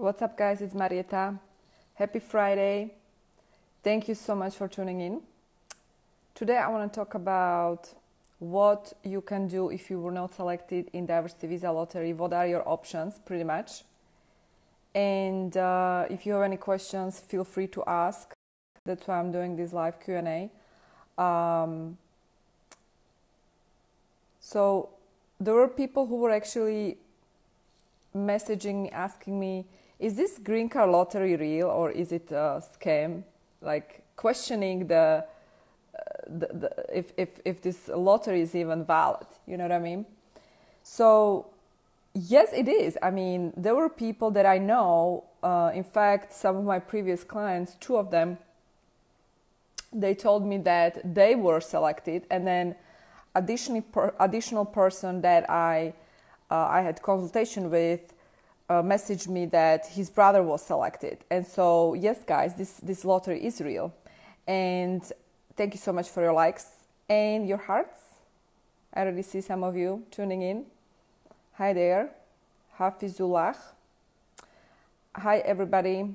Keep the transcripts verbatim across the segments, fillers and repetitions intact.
What's up, guys? It's Marieta. Happy Friday. Thank you so much for tuning in. Today I want to talk about what you can do if you were not selected in Diversity Visa Lottery. What are your options, pretty much. And uh, if you have any questions, feel free to ask. That's why I'm doing this live Q and A. Um, so there were people who were actually messaging me, asking me, is this green card lottery real or is it a scam? Like questioning the, uh, the, the if, if, if this lottery is even valid, you know what I mean? So yes, it is. I mean, there were people that I know, uh, in fact, some of my previous clients, two of them, they told me that they were selected, and then additionally, per, additional person that I Uh, I had consultation with uh, messaged me that his brother was selected. And so, yes, guys, this, this lottery is real. And thank you so much for your likes and your hearts. I already see some of you tuning in. Hi there. Hafizullah. Hi, everybody.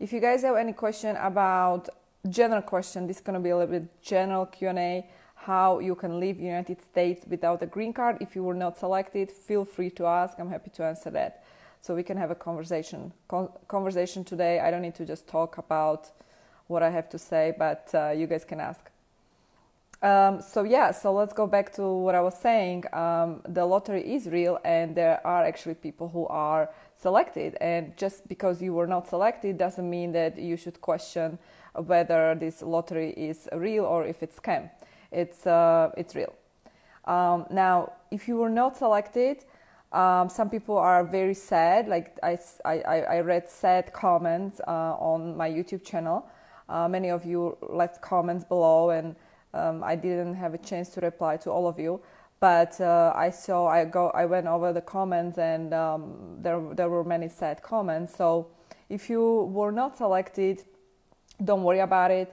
If you guys have any question about general question, this is going to be a little bit general Q and A. How you can leave the United States without a green card. If you were not selected, feel free to ask. I'm happy to answer that. So we can have a conversation. Con conversation today. I don't need to just talk about what I have to say, but uh, you guys can ask. Um, so yeah, so let's go back to what I was saying. Um, the lottery is real, and there are actually people who are selected. And just because you were not selected doesn't mean that you should question whether this lottery is real or if it's scam. It's, uh, it's real. Um, now, if you were not selected, um, some people are very sad. Like I, I, I read sad comments uh, on my YouTube channel. Uh, many of you left comments below, and um, I didn't have a chance to reply to all of you. But uh, I saw, I go, I went over the comments, and um, there, there were many sad comments. So if you were not selected, don't worry about it.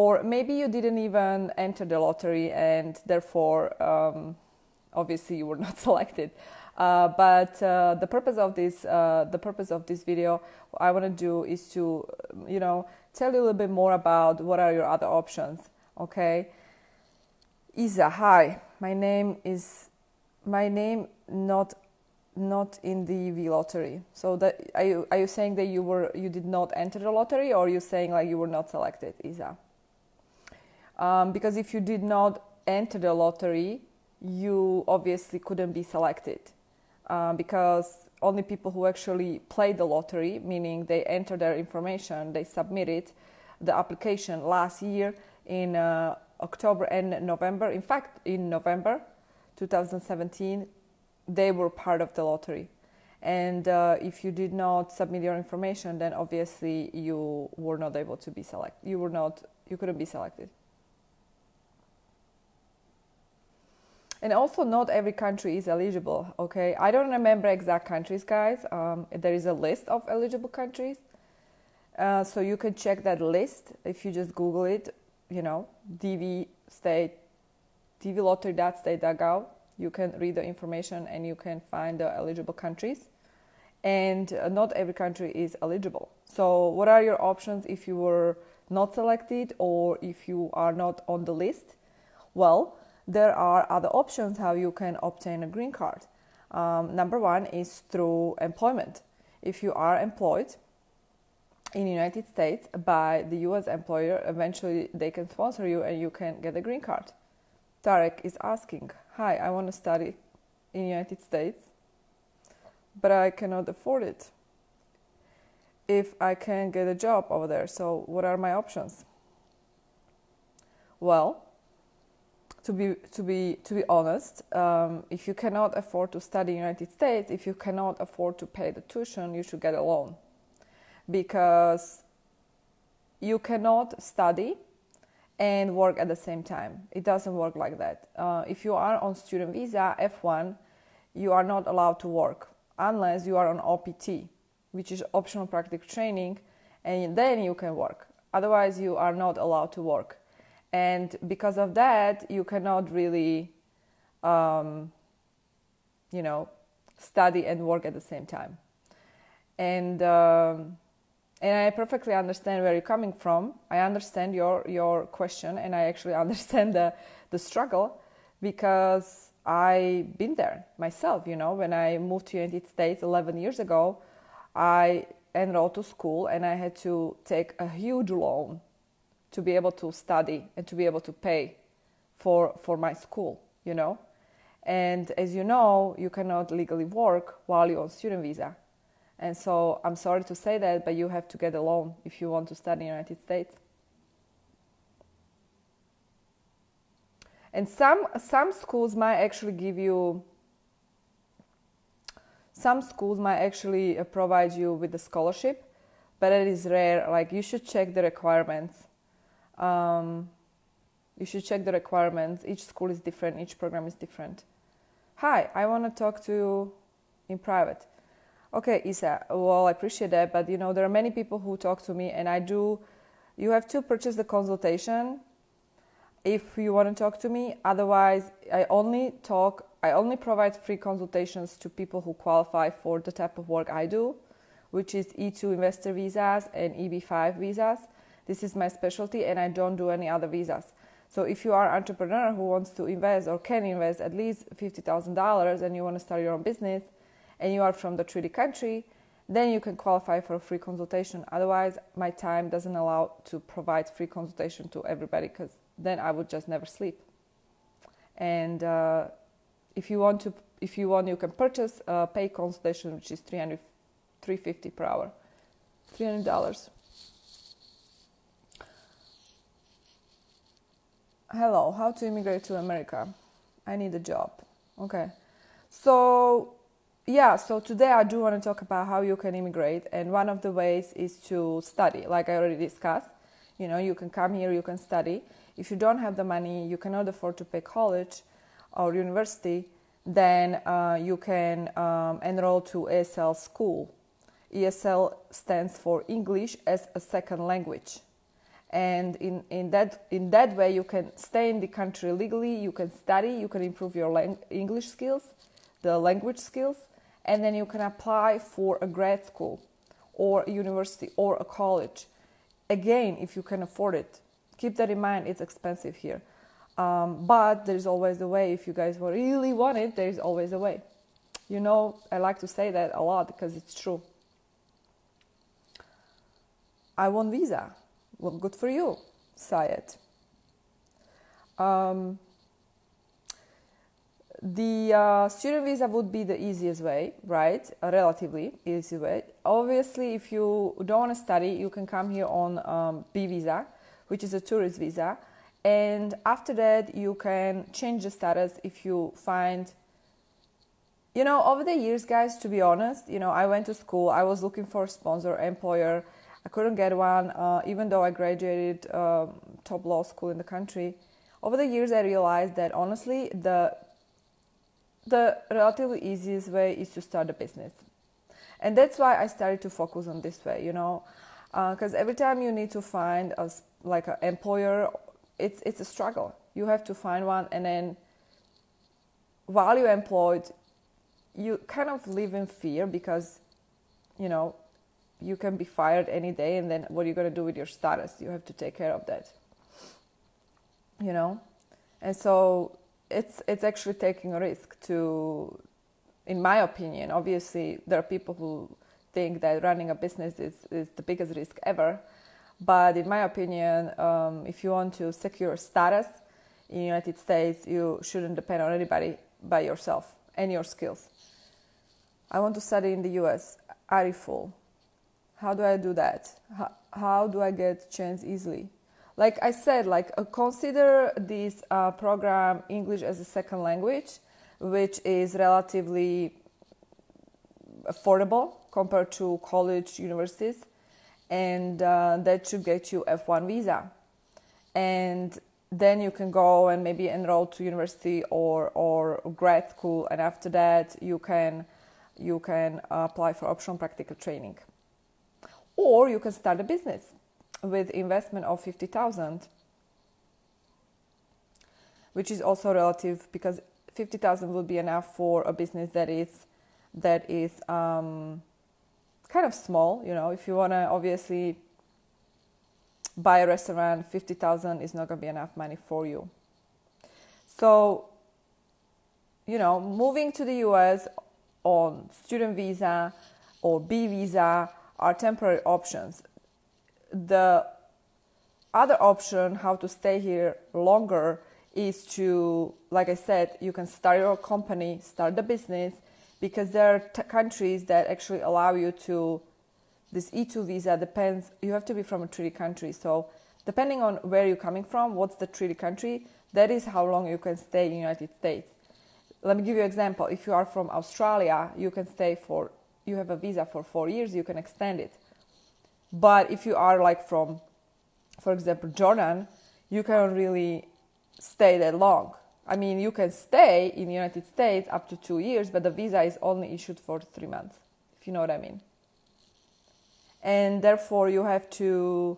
Or maybe you didn't even enter the lottery, and therefore, um, obviously, you were not selected. Uh, but uh, the purpose of this, uh, the purpose of this video, what I want to do is to, you know, tell you a little bit more about what are your other options. Okay. Isa, hi. My name is, my name not, not in the E V lottery. So that are you, are you saying that you were, you did not enter the lottery, or are you saying like you were not selected, Isa? Um, because if you did not enter the lottery, you obviously couldn't be selected, um, because only people who actually play the lottery, meaning they enter their information, they submitted the application last year in uh, October and November. In fact, in November two thousand seventeen, they were part of the lottery. And uh, if you did not submit your information, then obviously you were not able to be selected. You were not, you couldn't be selected. And also, not every country is eligible, okay? I don't remember exact countries, guys. Um, there is a list of eligible countries. Uh, so you can check that list if you just Google it, you know, D V state, d v lottery dot state dot gov. You can read the information and you can find the eligible countries. And not every country is eligible. So what are your options if you were not selected or if you are not on the list? Well, there are other options how you can obtain a green card. Um, number one is through employment. If you are employed in the United States by the U S employer, eventually they can sponsor you and you can get a green card. Tarek is asking, hi, I want to study in the United States, but I cannot afford it if I can't get a job over there. So what are my options? Well, To be, to be, to be honest, um, if you cannot afford to study in the United States, if you cannot afford to pay the tuition, you should get a loan, because you cannot study and work at the same time. It doesn't work like that. Uh, if you are on student visa, F one, you are not allowed to work unless you are on O P T, which is optional practical training, and then you can work. Otherwise, you are not allowed to work. And because of that, you cannot really, um, you know, study and work at the same time. and um, and I perfectly understand where you're coming from. I understand your your question, and I actually understand the the struggle, because I've been there myself. You know, when I moved to the United States eleven years ago, I enrolled to school and I had to take a huge loan to be able to study and to be able to pay for for my school, you know. And as you know, you cannot legally work while you're on student visa. And so I'm sorry to say that, but you have to get a loan if you want to study in the United States. And some some schools might actually give you, some schools might actually provide you with a scholarship, but it is rare. Like, you should check the requirements. Um, you should check the requirements. Each school is different. Each program is different. Hi, I want to talk to you in private. Okay, Isa, well, I appreciate that, but you know, there are many people who talk to me, and I do, you have to purchase the consultation if you want to talk to me. Otherwise, I only talk, I only provide free consultations to people who qualify for the type of work I do, which is E two investor visas and E B five visas. This is my specialty, and I don't do any other visas. So if you are an entrepreneur who wants to invest or can invest at least fifty thousand dollars and you want to start your own business and you are from the treaty country, then you can qualify for a free consultation. Otherwise, my time doesn't allow to provide free consultation to everybody, because then I would just never sleep. And uh, if you want to, if you want, you can purchase a paid consultation, which is three hundred, three fifty per hour, three hundred dollars. Hello, how to immigrate to America? I need a job. Okay, so yeah, so today I do want to talk about how you can immigrate, and one of the ways is to study, like I already discussed. You know, you can come here, you can study. If you don't have the money, you cannot afford to pay college or university, then uh, you can um, enroll to E S L school. E S L stands for English as a Second Language. And in, in, that, in that way, you can stay in the country legally, you can study, you can improve your lang English skills, the language skills, and then you can apply for a grad school or a university or a college. Again, if you can afford it, keep that in mind, it's expensive here. Um, but there's always a way. If you guys really want it, there's always a way. You know, I like to say that a lot because it's true. I want visa. Well, good for you, Syed. Um, the uh, student visa would be the easiest way, right? A relatively easy way. Obviously, if you don't want to study, you can come here on um, B visa, which is a tourist visa. And after that, you can change the status if you find, you know, over the years, guys, to be honest, you know, I went to school, I was looking for a sponsor, employer, I couldn't get one, uh, even though I graduated um, top law school in the country. Over the years, I realized that, honestly, the, the relatively easiest way is to start a business. And that's why I started to focus on this way, you know, because uh, every time you need to find a, like an employer, it's, it's a struggle. You have to find one, and then while you're employed, you kind of live in fear because, you know, you can be fired any day, and then what are you going to do with your status? You have to take care of that, you know? And so it's it's actually taking a risk to, in my opinion. Obviously, there are people who think that running a business is, is the biggest risk ever. But in my opinion, um, if you want to secure status in the United States, you shouldn't depend on anybody but yourself and your skills. I want to study in the U S Ariful. How do I do that? How, how do I get chance easily? Like I said, like uh, consider this uh, program English as a Second Language, which is relatively affordable compared to college, universities, and uh, that should get you F one visa. And then you can go and maybe enroll to university or, or grad school, and after that you can, you can apply for optional practical training. Or you can start a business with investment of fifty thousand dollars, which is also relative, because fifty thousand dollars would be enough for a business that is, that is um, kind of small, you know. If you want to obviously buy a restaurant, fifty thousand is not going to be enough money for you. So, you know, moving to the U S on student visa or B visa are temporary options. The other option, how to stay here longer, is to, like I said, you can start your company, start the business, because there are t countries that actually allow you to, this E two visa depends, you have to be from a treaty country. So depending on where you're coming from, what's the treaty country, that is how long you can stay in the United States. Let me give you an example. If you are from Australia, you can stay for, you have a visa for four years, you can extend it. But if you are like from, for example, Jordan, you can't really stay that long. I mean, you can stay in the United States up to two years, but the visa is only issued for three months, if you know what I mean. And therefore, you have to,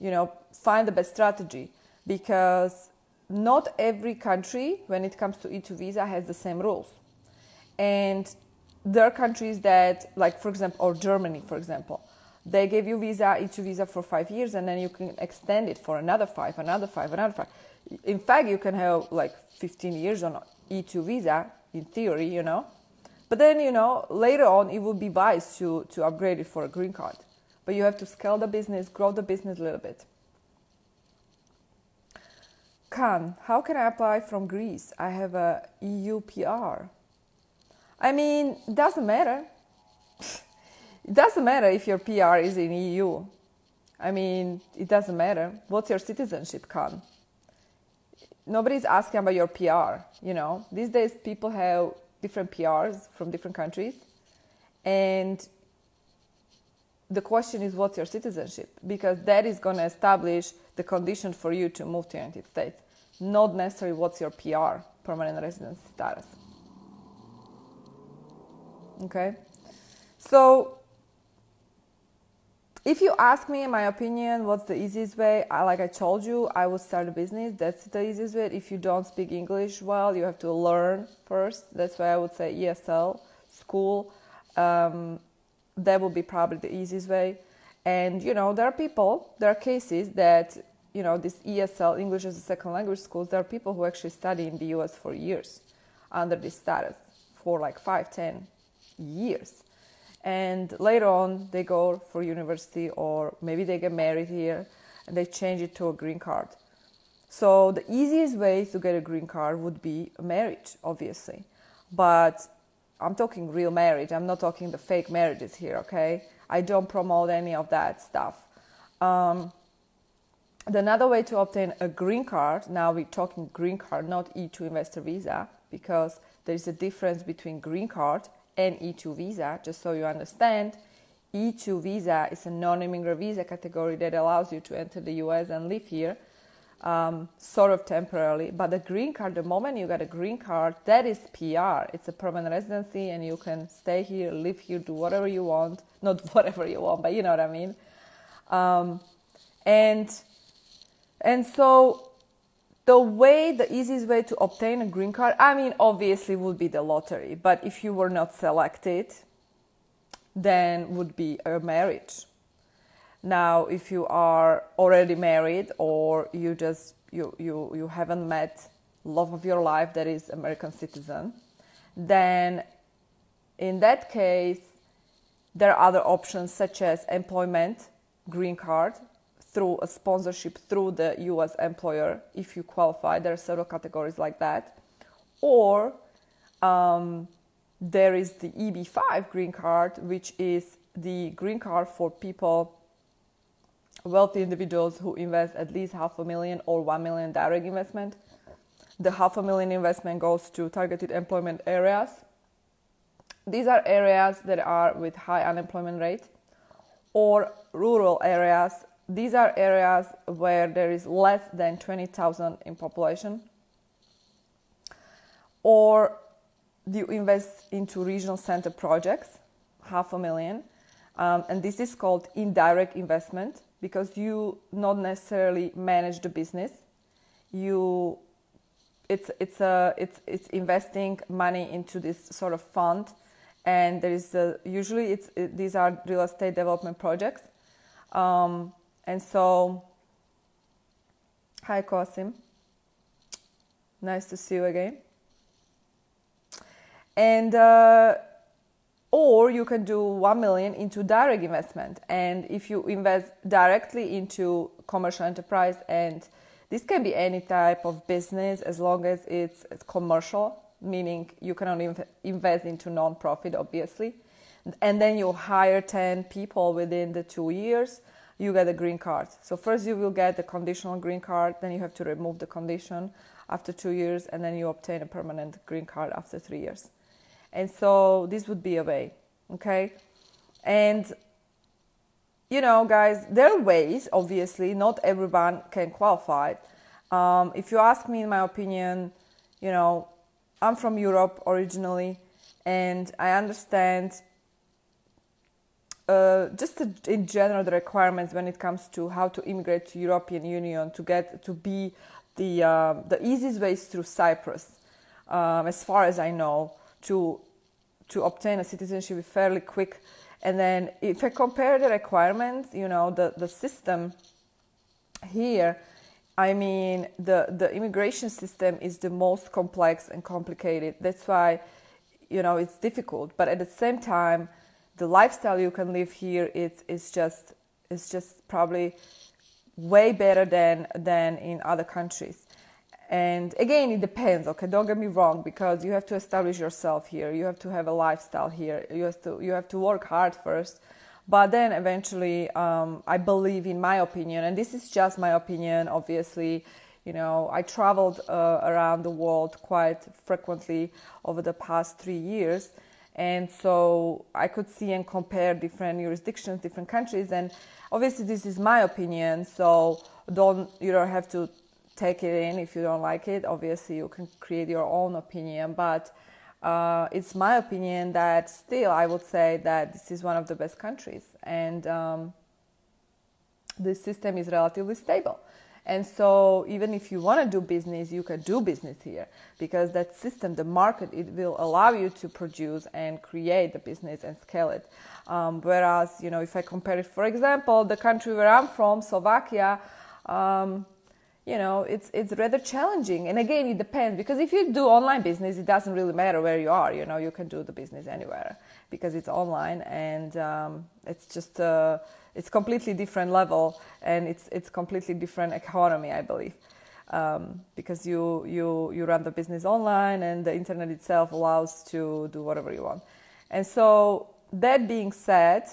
you know, find the best strategy, because not every country, when it comes to E two visa, has the same rules. And there are countries that, like, for example, or Germany, for example, they give you visa, E two visa for five years, and then you can extend it for another five, another five, another five. In fact, you can have like fifteen years on E two visa, in theory, you know. But then, you know, later on, it would be wise to, to upgrade it for a green card. But you have to scale the business, grow the business a little bit. Can, how can I apply from Greece? I have a E U P R. I mean, it doesn't matter. It doesn't matter if your P R is in E U. I mean, it doesn't matter. What's your citizenship, Can? Nobody's asking about your P R, you know. These days, people have different P Rs from different countries. And the question is, what's your citizenship? Because that is going to establish the condition for you to move to the United States. Not necessarily what's your P R, permanent residence status. Okay? So, if you ask me, in my opinion, what's the easiest way, I, like I told you, I would start a business. That's the easiest way. If you don't speak English well, you have to learn first. That's why I would say E S L, school. Um, that would be probably the easiest way. And, you know, there are people, there are cases that, you know, this E S L, English as a second language schools, there are people who actually study in the U S for years under this status for like five, ten years. And later on, they go for university, or maybe they get married here and they change it to a green card. So the easiest way to get a green card would be a marriage, obviously. But I'm talking real marriage. I'm not talking the fake marriages here, okay? I don't promote any of that stuff. Um, another way to obtain a green card, now we're talking green card, not E two investor visa, because there's a difference between green card and E two visa, just so you understand. E two visa is a non-immigrant visa category that allows you to enter the U S and live here, um, sort of temporarily. But the green card, the moment you get a green card, that is P R. It's a permanent residency, and you can stay here, live here, do whatever you want. Not whatever you want, but you know what I mean. Um, and and so... The way, the easiest way to obtain a green card, I mean, obviously would be the lottery. But if you were not selected, then would be a marriage. Now, if you are already married, or you just, you, you, you haven't met love of your life that is American citizen, then in that case, there are other options such as employment, green card, through a sponsorship through the U S employer, if you qualify. There are several categories like that. Or um, there is the E B five green card, which is the green card for people, wealthy individuals who invest at least half a million or one million direct investment. The half a million investment goes to targeted employment areas. These are areas that are with high unemployment rate, or rural areas. These are areas where there is less than twenty thousand in population, or you invest into regional center projects, half a million. Um, and this is called indirect investment, because you not necessarily manage the business. You, it's, it's, a, it's, it's investing money into this sort of fund, and there is a, usually it's it, these are real estate development projects, um, and so hi Qasim, nice to see you again. And uh, or you can do one million into direct investment, and if you invest directly into commercial enterprise, and this can be any type of business as long as it's, it's commercial, meaning you cannot inv invest into non-profit, obviously. And then you hire ten people within the two years, you get a green card. So first you will get the conditional green card, then you have to remove the condition after two years, and then you obtain a permanent green card after three years. And so this would be a way, okay? And you know, guys, there are ways, obviously, not everyone can qualify. Um, if you ask me, in my opinion, you know, I'm from Europe originally, and I understand uh, just the, in general the requirements when it comes to how to immigrate to European Union, to get to be the, uh, the easiest way is through Cyprus, um, as far as I know, to, to obtain a citizenship fairly quick. And then if I compare the requirements, you know, the, the system here, I mean, the, the immigration system is the most complex and complicated. That's why, you know, it's difficult. But at the same time, the lifestyle you can live here is, is just, it's just probably way better than, than in other countries. And again, it depends, okay, don't get me wrong, because you have to establish yourself here, you have to have a lifestyle here, you have to, you have to work hard first, but then eventually, um, I believe, in my opinion, and this is just my opinion, obviously, you know, I traveled uh, around the world quite frequently over the past three years, and so I could see and compare different jurisdictions, different countries, and obviously this is my opinion, so don't, you don't have to take it in if you don't like it. Obviously, you can create your own opinion, but uh, it's my opinion that still I would say that this is one of the best countries, and um, the system is relatively stable. And so even if you want to do business, you can do business here, because that system, the market, it will allow you to produce and create the business and scale it. Um, whereas, you know, if I compare it, for example, the country where I'm from, Slovakia, um, you know, it's, it's rather challenging. And again, it depends, because if you do online business, it doesn't really matter where you are. You know, you can do the business anywhere because it's online, and um, it's just, uh, it's completely different level, and it's, it's completely different economy, I believe, um, because you, you, you run the business online, and the internet itself allows to do whatever you want. And so that being said,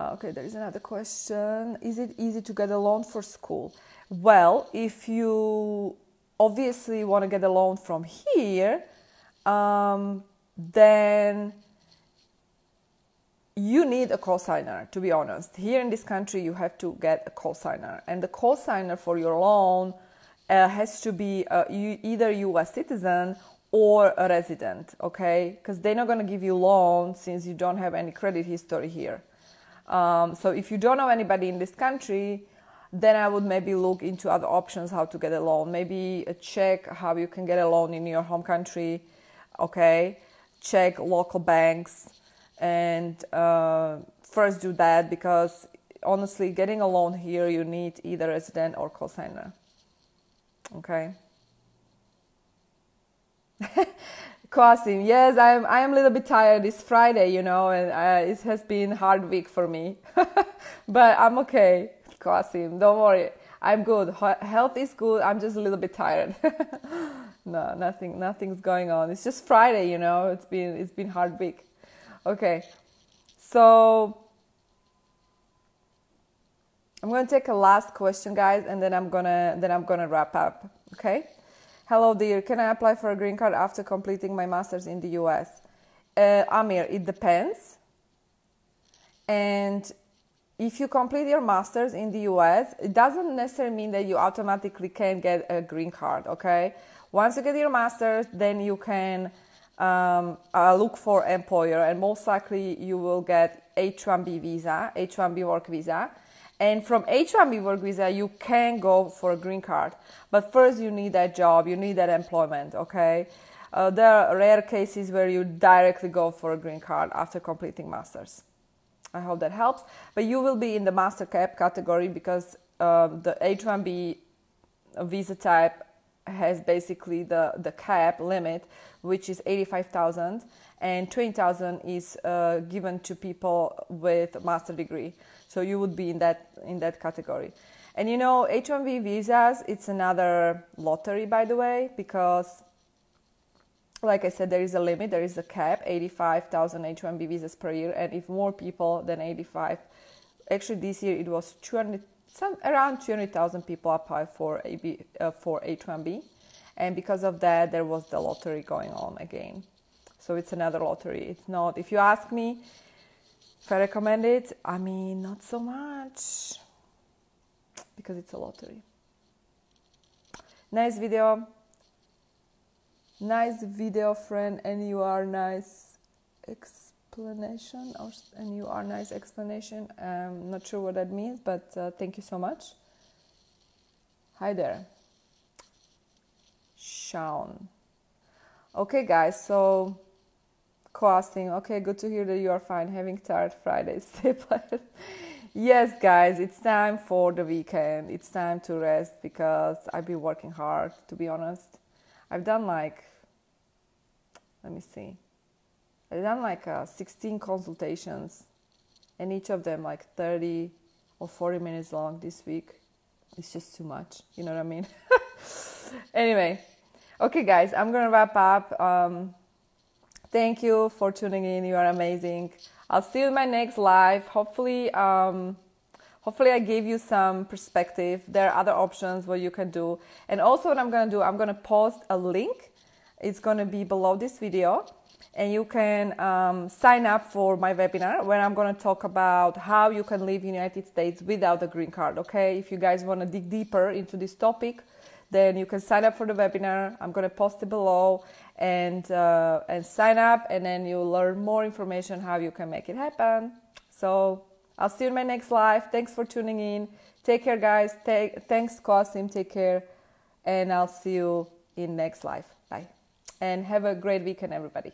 okay, there is another question. Is it easy to get a loan for school? Well, if you obviously want to get a loan from here, um, then you need a cosigner, to be honest. Here in this country, you have to get a cosigner. And the cosigner for your loan uh, has to be uh, you, either U S citizen or a resident, okay? Because they're not going to give you a loan since you don't have any credit history here. Um, so if you don't know anybody in this country, then I would maybe look into other options how to get a loan. Maybe check how you can get a loan in your home country, okay? Check local banks, and uh, first do that, because honestly, getting a loan here, you need either resident or cosigner, okay? Qasim, yes, I am, I am a little bit tired. It's Friday, you know, and uh, it has been a hard week for me. But I'm okay, Qasim, don't worry. I'm good. Health is good. I'm just a little bit tired. No, nothing, nothing's going on. It's just Friday, you know, it's been, it's been a hard week. Okay, so I'm going to take a last question, guys, and then I'm going to, then I'm going to wrap up, okay? Hello dear, can I apply for a green card after completing my master's in the U S? Uh, Amir, it depends. And if you complete your master's in the U S, it doesn't necessarily mean that you automatically can get a green card, okay? Once you get your master's, then you can um, uh, look for an employer, and most likely you will get H one B visa, H one B work visa. And from H one B work visa, you can go for a green card. But first, you need that job, you need that employment, okay? Uh, there are rare cases where you directly go for a green card after completing masters. I hope that helps. But you will be in the master cap category because uh, the H one B visa type has basically the, the cap limit, which is eighty-five thousand, and twenty thousand is uh, given to people with a master degree. So you would be in that, in that category. And you know, H one B visas, it's another lottery, by the way, because like I said, there is a limit, there is a cap, eighty-five thousand H one B visas per year. And if more people than eighty-five, actually this year it was two hundred, some, around two hundred thousand people applied for, A B, uh, for H one B. And because of that, there was the lottery going on again. So it's another lottery. It's not, if you ask me if I recommend it, I mean, not so much because it's a lottery. Nice video. Nice video, friend, and you are nice explanation, or and you are nice explanation. I'm not sure what that means, but uh, thank you so much. Hi there, Sean. Okay, guys, so co-asking. Okay, good to hear that you are fine. Having tired Fridays. Stay blessed. Yes, guys, it's time for the weekend. It's time to rest because I've been working hard, to be honest. I've done like, let me see, I've done like uh, sixteen consultations, and each of them like thirty or forty minutes long this week. It's just too much, you know what I mean? Anyway, okay guys, I'm gonna wrap up. Um, thank you for tuning in, you are amazing. I'll see you in my next live. Hopefully, um, Hopefully I gave you some perspective. There are other options what you can do. And also what I'm going to do, I'm going to post a link. It's going to be below this video. And you can um, sign up for my webinar where I'm going to talk about how you can live in the United States without a green card. Okay, if you guys want to dig deeper into this topic, then you can sign up for the webinar. I'm going to post it below and, uh, and sign up. And then you'll learn more information how you can make it happen. So I'll see you in my next live. Thanks for tuning in. Take care, guys. Take, thanks, Qasim. Take care. And I'll see you in next live. Bye. And have a great weekend, everybody.